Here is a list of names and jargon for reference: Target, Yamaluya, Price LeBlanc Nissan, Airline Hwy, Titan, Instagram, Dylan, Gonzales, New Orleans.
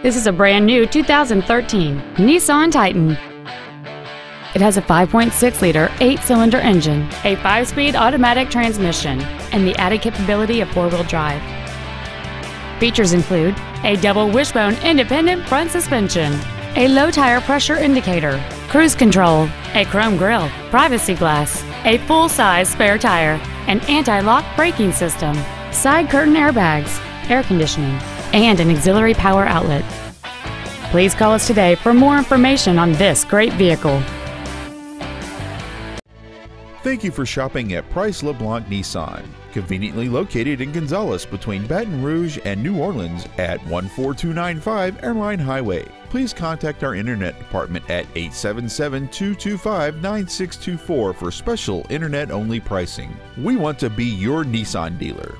This is a brand new 2013 Nissan Titan. It has a 5.6-liter 8-cylinder engine, a 5-speed automatic transmission, and the added capability of 4-wheel drive. Features include a double wishbone independent front suspension, a low tire pressure indicator, cruise control, a chrome grille, privacy glass, a full-size spare tire, an anti-lock braking system, side curtain airbags, air conditioning, and an auxiliary power outlet. Please call us today for more information on this great vehicle. Thank you for shopping at Price LeBlanc Nissan, conveniently located in Gonzales between Baton Rouge and New Orleans at 14295 Airline Highway. Please contact our internet department at 877-225-9624 for special internet-only pricing. We want to be your Nissan dealer.